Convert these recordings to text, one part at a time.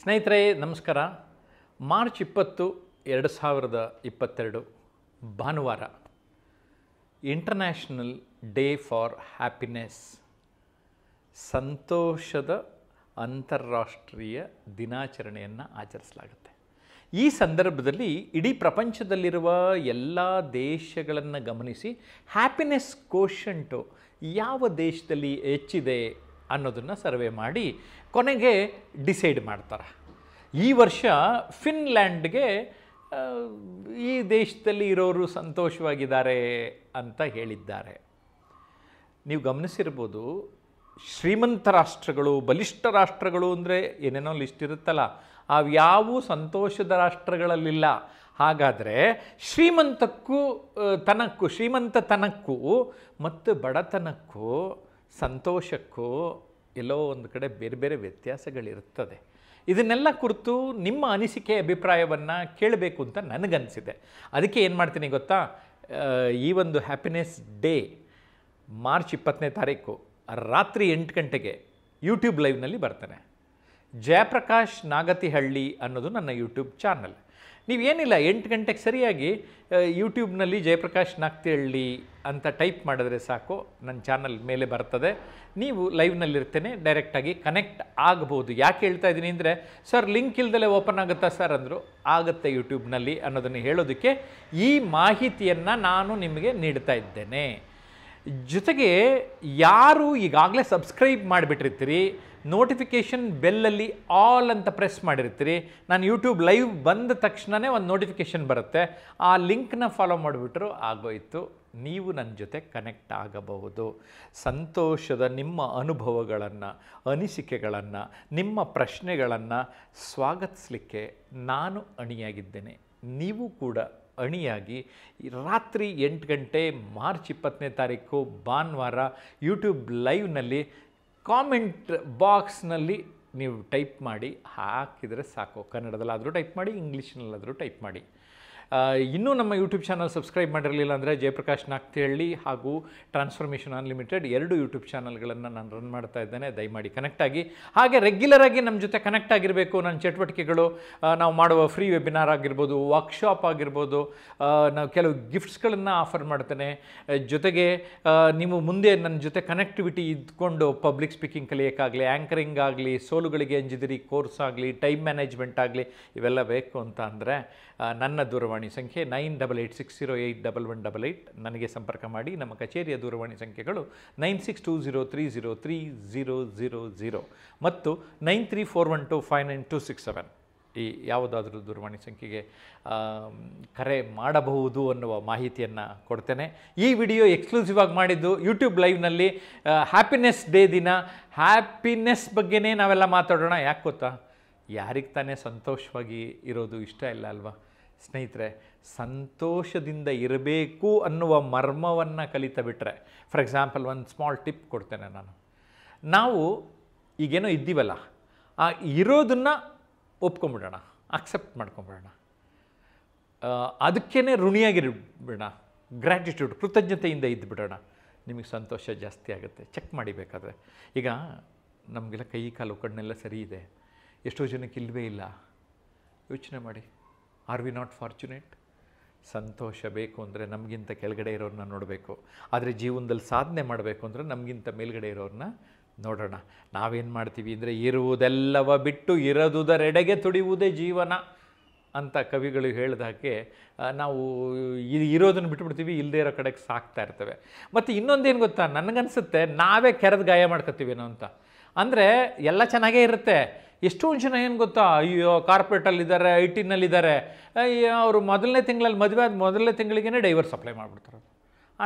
ಸ್ನೇಹಿತರೆ ನಮಸ್ಕಾರ ಮಾರ್ಚ್ 20, 2022 ಭಾನುವಾರ ಇಂಟರ್ನ್ಯಾಷನಲ್ ಡೇ ಫಾರ್ ಹ್ಯಾಪಿನೆಸ್ ಸಂತೋಷದ ಅಂತಾರಾಷ್ಟ್ರೀಯ ದಿನಾಚರಣೆಯನ್ನು ಆಚರಿಸಲಾಗುತ್ತೆ. ಈ ಸಂದರ್ಭದಲ್ಲಿ ಇಡೀ ಪ್ರಪಂಚದಲ್ಲಿರುವ ಎಲ್ಲ ದೇಶಗಳನ್ನು ಗಮನಿಸಿ ಹ್ಯಾಪಿನೆಸ್ ಕೋಷಂಟು ಯಾವ ದೇಶದಲ್ಲಿ ಹೆಚ್ಚಿದೆ ಅನ್ನೋದನ್ನು ಸರ್ವೆ ಮಾಡಿ ಕೊನೆಗೆ ಡಿಸೈಡ್ ಮಾಡ್ತಾರೆ. ಈ ವರ್ಷ ಫಿನ್ಲ್ಯಾಂಡ್ಗೆ ಈ ದೇಶದಲ್ಲಿ ಇರೋರು ಸಂತೋಷವಾಗಿದ್ದಾರೆ ಅಂತ ಹೇಳಿದ್ದಾರೆ. ನೀವು ಗಮನಿಸಿರ್ಬೋದು, ಶ್ರೀಮಂತ ರಾಷ್ಟ್ರಗಳು, ಬಲಿಷ್ಠ ರಾಷ್ಟ್ರಗಳು ಅಂದರೆ ಏನೇನೋ ಲಿಸ್ಟ್ ಇರುತ್ತಲ್ಲ, ಅವ್ಯಾವೂ ಸಂತೋಷದ ರಾಷ್ಟ್ರಗಳಲ್ಲಿಲ್ಲ. ಹಾಗಾದರೆ ಶ್ರೀಮಂತತನಕ್ಕೂ ಮತ್ತು ಬಡತನಕ್ಕೂ ಸಂತೋಷಕ್ಕೂ ಎಲ್ಲೋ ಒಂದು ಕಡೆ ಬೇರೆ ಬೇರೆ ವ್ಯತ್ಯಾಸಗಳಿರುತ್ತದೆ. ಇದನ್ನೆಲ್ಲ ಕುರಿತು ನಿಮ್ಮ ಅನಿಸಿಕೆ, ಅಭಿಪ್ರಾಯವನ್ನು ಕೇಳಬೇಕು ಅಂತ ನನಗನ್ನಿಸಿದೆ. ಅದಕ್ಕೆ ಏನು ಮಾಡ್ತೀನಿ ಗೊತ್ತಾ, ಈ ಒಂದು ಹ್ಯಾಪಿನೆಸ್ ಡೇ ಮಾರ್ಚ್ 20ನೇ ತಾರೀಕು ರಾತ್ರಿ 8 ಗಂಟೆಗೆ ಯೂಟ್ಯೂಬ್ ಲೈವ್ನಲ್ಲಿ ಬರ್ತಾನೆ. ಜಯಪ್ರಕಾಶ್ ನಾಗತಿಹಳ್ಳಿ ಅನ್ನೋದು ನನ್ನ ಯೂಟ್ಯೂಬ್ ಚಾನಲ್. ನೀವೇನಿಲ್ಲ 8 ಗಂಟೆಗೆ ಸರಿಯಾಗಿ ಯೂಟ್ಯೂಬ್ನಲ್ಲಿ ಜಯಪ್ರಕಾಶ್ ನಾಗತಿಹಳ್ಳಿ ಅಂತ ಟೈಪ್ ಮಾಡಿದ್ರೆ ಸಾಕು, ನನ್ನ ಚಾನಲ್ ಮೇಲೆ ಬರ್ತದೆ. ನೀವು ಲೈವ್ನಲ್ಲಿರ್ತೇನೆ, ಡೈರೆಕ್ಟಾಗಿ ಕನೆಕ್ಟ್ ಆಗ್ಬೋದು. ಯಾಕೆ ಹೇಳ್ತಾ ಇದ್ದೀನಿ ಅಂದರೆ, ಸರ್ ಲಿಂಕ್ ಇಲ್ದಲೇ ಓಪನ್ ಆಗುತ್ತಾ ಸರ್ ಅಂದರು. ಆಗುತ್ತೆ ಯೂಟ್ಯೂಬ್ನಲ್ಲಿ ಅನ್ನೋದನ್ನು ಹೇಳೋದಕ್ಕೆ ಈ ಮಾಹಿತಿಯನ್ನು ನಾನು ನಿಮಗೆ ನೀಡ್ತಾ ಇದ್ದೇನೆ. ಜೊತೆಗೆ ಯಾರು ಈಗಾಗಲೇ ಸಬ್ಸ್ಕ್ರೈಬ್ ಮಾಡಿಬಿಟ್ಟಿರ್ತೀರಿ, ನೋಟಿಫಿಕೇಷನ್ ಬೆಲ್ಲಲ್ಲಿ ಆಲ್ ಅಂತ ಪ್ರೆಸ್ ಮಾಡಿರ್ತೀರಿ, ನಾನು ಯೂಟ್ಯೂಬ್ ಲೈವ್ ಬಂದ ತಕ್ಷಣವೇ ಒಂದು ನೋಟಿಫಿಕೇಷನ್ ಬರುತ್ತೆ. ಆ ಲಿಂಕ್ನ ಫಾಲೋ ಮಾಡಿಬಿಟ್ರು ಆಗೋಯಿತು, ನೀವು ನನ್ನ ಜೊತೆ ಕನೆಕ್ಟ್ ಆಗಬಹುದು. ಸಂತೋಷದ ನಿಮ್ಮ ಅನುಭವಗಳನ್ನು, ಅನಿಸಿಕೆಗಳನ್ನು, ನಿಮ್ಮ ಪ್ರಶ್ನೆಗಳನ್ನು ಸ್ವಾಗತಿಸಲಿಕ್ಕೆ ನಾನು ಅಣಿಯಾಗಿದ್ದೇನೆ. ನೀವು ಕೂಡ ಅಣಿಯಾಗಿ ರಾತ್ರಿ 8 ಗಂಟೆ ಮಾರ್ಚ್ 20ನೇ ತಾರೀಕು ಭಾನುವಾರ ಯೂಟ್ಯೂಬ್ ಲೈವ್ನಲ್ಲಿ ಕಾಮೆಂಟ್ ಬಾಕ್ಸ್ನಲ್ಲಿ ನೀವು ಟೈಪ್ ಮಾಡಿ ಹಾಕಿದರೆ ಸಾಕು. ಕನ್ನಡದಲ್ಲಾದರೂ ಟೈಪ್ ಮಾಡಿ, ಇಂಗ್ಲೀಷ್ನಲ್ಲಾದರೂ ಟೈಪ್ ಮಾಡಿ. ಇನ್ನೂ ನಮ್ಮ ಯೂಟ್ಯೂಬ್ ಚಾನಲ್ ಸಬ್ಸ್ಕ್ರೈಬ್ ಮಾಡಿರಲಿಲ್ಲ ಅಂದರೆ ಜಯಪ್ರಕಾಶ್ ನಾಗತಿಹಳ್ಳಿ ಹಾಗೂ ಟ್ರಾನ್ಸ್ಫಾರ್ಮೇಷನ್ ಅನ್ಲಿಮಿಟೆಡ್ 2 ಯೂಟ್ಯೂಬ್ ಚಾನಲ್ಗಳನ್ನು ನಾನು ರನ್ ಮಾಡ್ತಾ ಇದ್ದೇನೆ. ದಯಮಾಡಿ ಕನೆಕ್ಟ್ ಆಗಿ. ಹಾಗೆ ರೆಗ್ಯುಲರಾಗಿ ನಮ್ಮ ಜೊತೆ ಕನೆಕ್ಟ್ ಆಗಿರಬೇಕು. ನನ್ನ ಚಟುವಟಿಕೆಗಳು, ನಾವು ಮಾಡುವ ಫ್ರೀ ವೆಬಿನಾರ್ ಆಗಿರ್ಬೋದು, ವರ್ಕ್ಶಾಪ್ ಆಗಿರ್ಬೋದು, ನಾವು ಕೆಲವು ಗಿಫ್ಟ್ಸ್ಗಳನ್ನು ಆಫರ್ ಮಾಡ್ತೇನೆ. ಜೊತೆಗೆ ನೀವು ಮುಂದೆ ನನ್ನ ಜೊತೆ ಕನೆಕ್ಟಿವಿಟಿ ಇದ್ಕೊಂಡು ಪಬ್ಲಿಕ್ ಸ್ಪೀಕಿಂಗ್ ಕಲಿಯೋಕ್ಕಾಗಲಿ, ಆ್ಯಂಕರಿಂಗ್ ಆಗಲಿ, ಸೋಲುಗಳಿಗೆ ಅಂಜಿದಿರಿ ಕೋರ್ಸ್ ಆಗಲಿ, ಟೈಮ್ ಮ್ಯಾನೇಜ್ಮೆಂಟ್ ಆಗಲಿ, ಇವೆಲ್ಲ ಬೇಕು ಅಂತ ಅಂದರೆ ನನ್ನ ದೂರವಾಣಿ ಸಂಖ್ಯೆ 9886081188 ನನಗೆ ಸಂಪರ್ಕ ಮಾಡಿ. ನಮ್ಮ ಕಚೇರಿಯ ದೂರವಾಣಿ ಸಂಖ್ಯೆಗಳು 9620303000 ಮತ್ತು 9341259267. ಈ ಯಾವುದಾದ್ರೂ ದೂರವಾಣಿ ಸಂಖ್ಯೆಗೆ ಕರೆ ಮಾಡಬಹುದು ಅನ್ನುವ ಮಾಹಿತಿಯನ್ನು ಕೊಡ್ತೇನೆ. ಈ ವಿಡಿಯೋ ಎಕ್ಸ್ಕ್ಲೂಸಿವ್ ಆಗಿ ಮಾಡಿದ್ದು ಯೂಟ್ಯೂಬ್ ಲೈವ್ನಲ್ಲಿ. ಹ್ಯಾಪಿನೆಸ್ ಡೇ ದಿನ ಹ್ಯಾಪಿನೆಸ್ ಬಗ್ಗೆನೇ ನಾವೆಲ್ಲ ಮಾತಾಡೋಣ. ಯಾಕೆ ಗೊತ್ತಾ, ಯಾರಿಗೆ ತಾನೇ ಸಂತೋಷವಾಗಿ ಇರೋದು ಇಷ್ಟ ಇಲ್ಲ ಅಲ್ವಾ ಸ್ನೇಹಿತರೆ? ಸಂತೋಷದಿಂದ ಇರಬೇಕು ಅನ್ನುವ ಮರ್ಮವನ್ನು ಕಲಿತಾ ಬಿಟ್ಟರೆ, ಫಾರ್ ಎಕ್ಸಾಂಪಲ್ ಒಂದು ಸ್ಮಾಲ್ ಟಿಪ್ ಕೊಡ್ತೇನೆ ನಾನು. ನಾವು ಈಗೇನೋ ಇದ್ದೀವಲ್ಲ, ಆ ಇರೋದನ್ನು ಒಪ್ಕೊಂಬಿಡೋಣ, ಅಕ್ಸೆಪ್ಟ್ ಮಾಡ್ಕೊಂಬಿಡೋಣ, ಅದಕ್ಕೇ ಋಣಿಯಾಗಿರ್ಬಿಡೋಣ, ಗ್ರ್ಯಾಟಿಟ್ಯೂಡ್ ಕೃತಜ್ಞತೆಯಿಂದ ಇದ್ದುಬಿಡೋಣ. ನಿಮಗೆ ಸಂತೋಷ ಜಾಸ್ತಿ ಆಗುತ್ತೆ. ಚೆಕ್ ಮಾಡಿ ಬೇಕಾದರೆ. ಈಗ ನಮಗೆಲ್ಲ ಕೈ ಕಾಲು ಕಣ್ಣೆಲ್ಲ ಸರಿ ಇದೆ, ಎಷ್ಟೋ ಜನಕ್ಕೆ ಇಲ್ಲವೇ ಇಲ್ಲ. ಯೋಚನೆ ಮಾಡಿ, ಆರ್ ವಿ ನಾಟ್ ಫಾರ್ಚುನೇಟ್? ಸಂತೋಷ ಬೇಕು ಅಂದರೆ ನಮಗಿಂತ ಕೆಳಗಡೆ ಇರೋರನ್ನ ನೋಡಬೇಕು, ಆದರೆ ಜೀವನದಲ್ಲಿ ಸಾಧನೆ ಮಾಡಬೇಕು ಅಂದರೆ ನಮಗಿಂತ ಮೇಲ್ಗಡೆ ಇರೋರನ್ನ ನೋಡೋಣ. ನಾವೇನು ಮಾಡ್ತೀವಿ ಅಂದರೆ, ಇರುವುದೆಲ್ಲವ ಬಿಟ್ಟು ಇರದುದರೆಡೆಗೆ ತುಡಿಯುವುದೇ ಜೀವನ ಅಂತ ಕವಿಗಳು ಹೇಳಿದಾಗೆ ನಾವು ಇರೋದನ್ನು ಬಿಟ್ಬಿಡ್ತೀವಿ, ಇಲ್ಲದೇ ಇರೋ ಕಡೆಗೆ ಸಾಕ್ತಾ ಇರ್ತೇವೆ. ಮತ್ತು ಇನ್ನೊಂದೇನು ಗೊತ್ತಾ, ನನಗನ್ಸುತ್ತೆ ನಾವೇ ಕೆರೆದು ಗಾಯ ಮಾಡ್ಕೊತೀವೇನೋ ಅಂತ. ಅಂದರೆ ಎಲ್ಲ ಚೆನ್ನಾಗೇ ಇರುತ್ತೆ. ಎಷ್ಟೊಂದು ಜನ ಏನು ಗೊತ್ತಾ, ಅಯ್ಯೋ ಕಾರ್ಪೊರೇಟಲ್ಲಿದ್ದಾರೆ, ಐ ಟಿನಲ್ಲಿದ್ದಾರೆ, ಅವರು ಮೊದಲನೇ ತಿಂಗಳಿಗೆ ಡೈವರ್ಸ್ ಅಪ್ಲೈ ಮಾಡಿಬಿಡ್ತಾರೆ.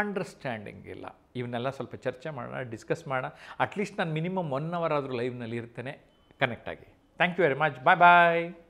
ಅಂಡರ್ಸ್ಟ್ಯಾಂಡಿಂಗ್ ಇಲ್ಲ. ಇವನ್ನೆಲ್ಲ ಸ್ವಲ್ಪ ಚರ್ಚೆ ಮಾಡೋಣ, ಡಿಸ್ಕಸ್ ಮಾಡೋಣ. ಅಟ್ಲೀಸ್ಟ್ ನಾನು ಮಿನಿಮಮ್ 1 ಅವರ್ ಆದರೂ ಲೈವ್ನಲ್ಲಿ ಇರ್ತೇನೆ. ಕನೆಕ್ಟ್ ಆಗಿ. Thank you very much. Bye bye.